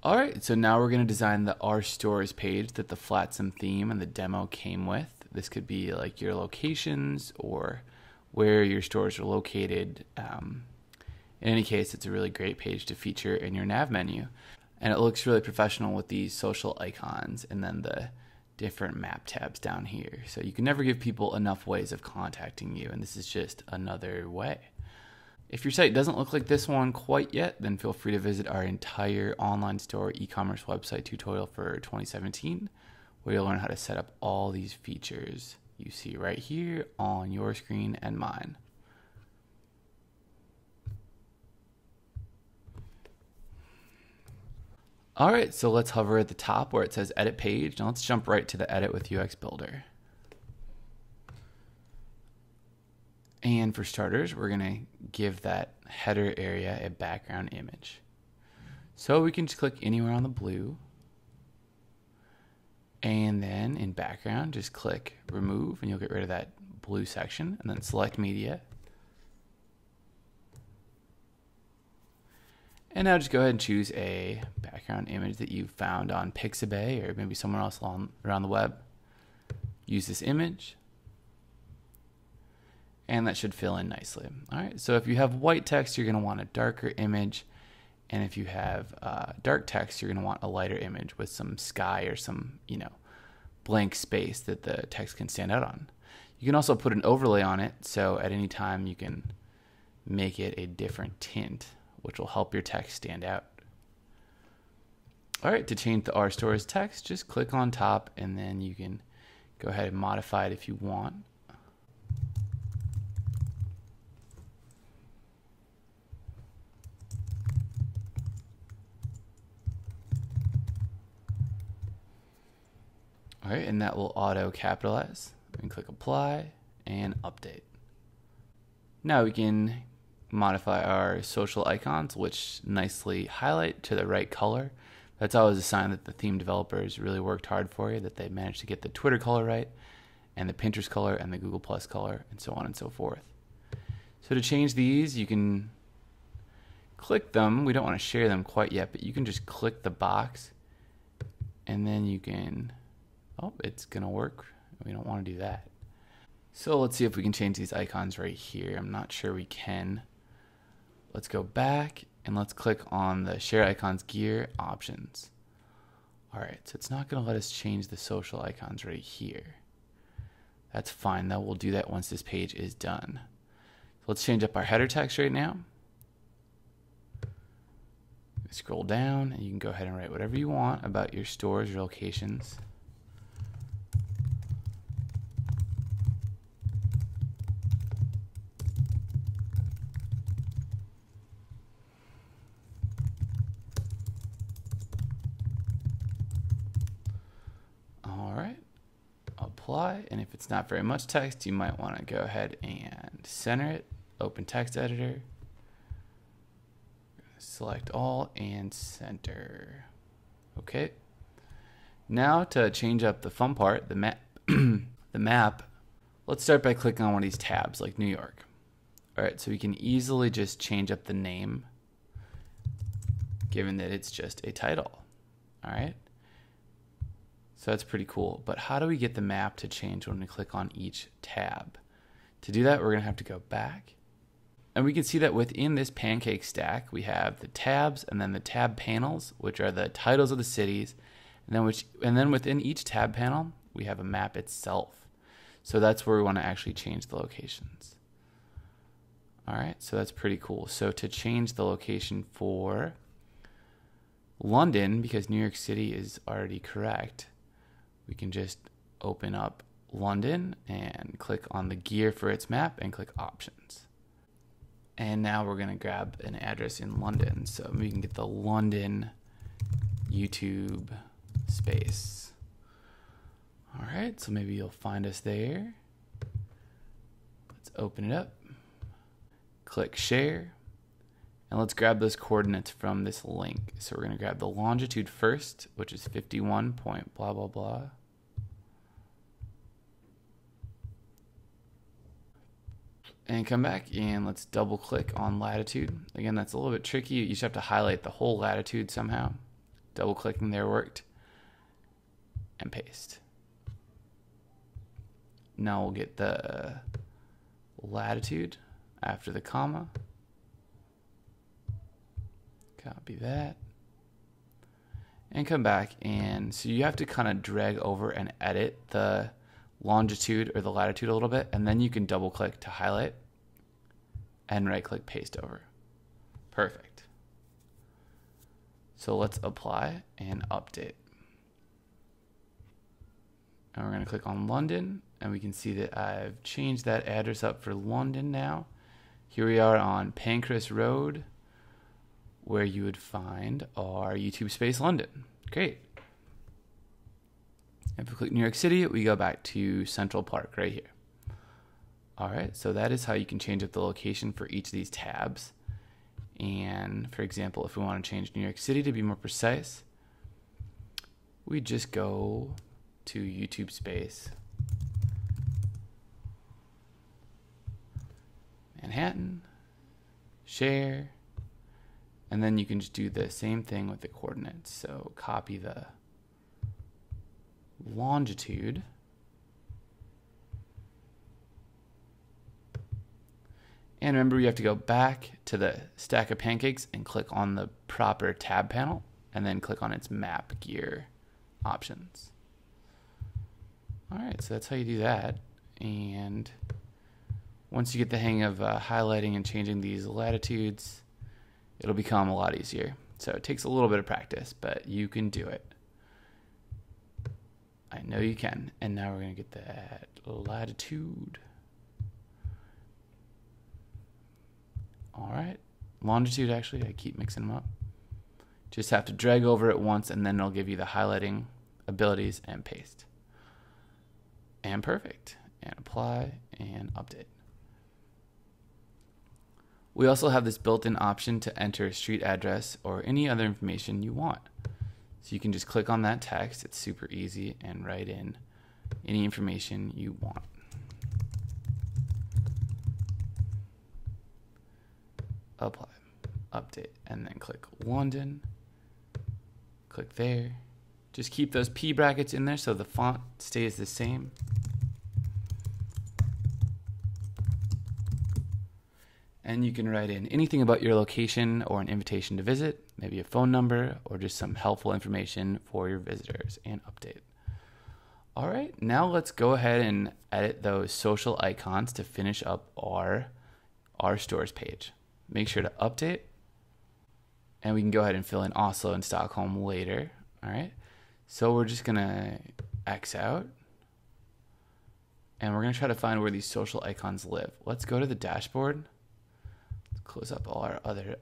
All right, so now we're going to design the Our Stores page that the Flatsome theme and the demo came with. This could be like your locations or where your stores are located. In any case, it's a really great page to feature in your nav menu. And it looks really professional with these social icons and then the different map tabs down here. So you can never give people enough ways of contacting you, and this is just another way. If your site doesn't look like this one quite yet, then feel free to visit our entire online store e-commerce website tutorial for 2017, where you'll learn how to set up all these features you see right here on your screen and mine. All right, so let's hover at the top where it says Edit Page, and let's jump right to the Edit with UX Builder. And for starters, we're going to give that header area a background image. So we can just click anywhere on the blue. And then in background, just click remove and you'll get rid of that blue section, and then select media. And now just go ahead and choose a background image that you found on Pixabay or maybe somewhere else around the web. Use this image. And that should fill in nicely. All right, so if you have white text, you're gonna want a darker image. And if you have dark text, you're gonna want a lighter image with some sky or some, blank space that the text can stand out on. You can also put an overlay on it, so at any time you can make it a different tint, which will help your text stand out. All right, to change the Our Stores text, just click on top and then you can go ahead and modify it if you want. All right, and that will auto capitalize. We can click apply and update. Now we can modify our social icons, which nicely highlight to the right color. That's always a sign that the theme developers really worked hard for you, that they managed to get the Twitter color right, and the Pinterest color, and the Google Plus color, and so on and so forth. So to change these, you can click them. We don't want to share them quite yet, but you can just click the box, and then you can... Oh, it's gonna work. We don't want to do that. So let's see if we can change these icons right here. I'm not sure we can. Let's go back and let's click on the Share Icons gear options. All right, so it's not gonna let us change the social icons right here. That's fine though, we'll do that once this page is done. So let's change up our header text right now. Scroll down and you can go ahead and write whatever you want about your stores, your locations. And if it's not very much text, you might want to go ahead and center it. Open text editor, select all and center. Okay, now to change up the fun part, the map let's start by clicking on one of these tabs like New York. All right, so we can easily just change up the name given that it's just a title. All right, so that's pretty cool, but how do we get the map to change when we click on each tab? To do that, we're gonna have to go back. And we can see that within this pancake stack, we have the tabs and then the tab panels, which are the titles of the cities. And then within each tab panel, we have a map itself. So that's where we wanna actually change the locations. All right, so that's pretty cool. So to change the location for London, because New York City is already correct, we can just open up London and click on the gear for its map and click options. And now we're gonna grab an address in London. So we can get the London YouTube space. All right, so maybe you'll find us there. Let's open it up, click share, and let's grab those coordinates from this link. So we're gonna grab the longitude first, which is 51 point blah, blah, blah. And come back and let's double click on latitude. Again, that's a little bit tricky. You just have to highlight the whole latitude somehow double clicking there worked, and paste. Now we'll get the latitude after the comma. Copy that. And come back, and so you have to kind of drag over and edit the longitude or the latitude a little bit, and then you can double click to highlight and right click paste over. Perfect. So let's apply and update. And we're going to click on London, and we can see that I've changed that address up for London now. Here we are on Pancras Road, where you would find our YouTube space London. Great. If we click New York City, we go back to Central Park right here. All right, so that is how you can change up the location for each of these tabs. And for example, if we want to change New York City to be more precise, we just go to YouTube space Manhattan, share, and then you can just do the same thing with the coordinates. So copy the longitude and remember you have to go back to the stack of pancakes and click on the proper tab panel and then click on its map gear options. All right, so that's how you do that. And once you get the hang of highlighting and changing these latitudes, it'll become a lot easier. So it takes a little bit of practice, but you can do it. I know you can. And now we're going to get that latitude. All right. Longitude, actually, I keep mixing them up. Just have to drag over it once, and then it'll give you the highlighting abilities and paste. And perfect. And apply and update. We also have this built-in option to enter street address or any other information you want. So you can just click on that text, it's super easy, and write in any information you want. Apply, update, and then click London, click there. Just keep those P brackets in there so the font stays the same. And you can write in anything about your location or an invitation to visit, maybe a phone number or just some helpful information for your visitors and update. All right, now let's go ahead and edit those social icons to finish up our stores page. Make sure to update, and we can go ahead and fill in Oslo and Stockholm later. All right, so we're just gonna X out, and we're gonna try to find where these social icons live. Let's go to the dashboard. Close up all our other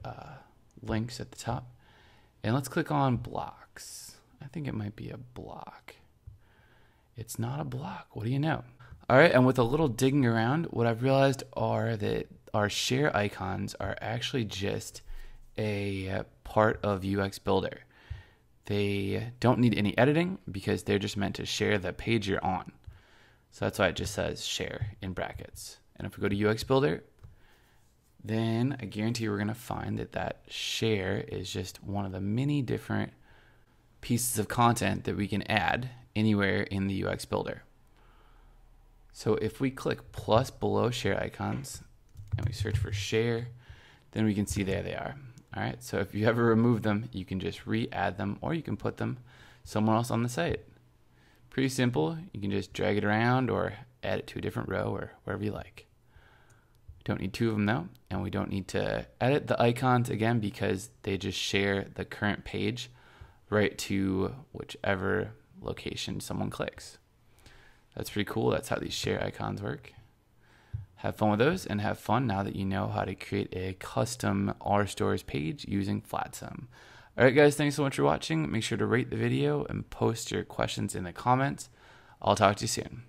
links at the top, and let's click on blocks. I think it might be a block. It's not a block, what do you know? All right, and with a little digging around, what I've realized are that our share icons are actually just a part of UX Builder. They don't need any editing because they're just meant to share the page you're on. So that's why it just says share in brackets. And if we go to UX Builder, then I guarantee we're going to find that that share is just one of the many different pieces of content that we can add anywhere in the UX Builder. So if we click plus below share icons and we search for share, then we can see there they are. All right, so if you ever remove them, you can just re-add them, or you can put them somewhere else on the site. Pretty simple. You can just drag it around or add it to a different row or wherever you like. Don't need two of them though, and we don't need to edit the icons again because they just share the current page right to whichever location someone clicks. That's pretty cool. That's how these share icons work. Have fun with those, and have fun now that you know how to create a custom RStores page using Flatsome. All right, guys, thanks so much for watching. Make sure to rate the video and post your questions in the comments. I'll talk to you soon.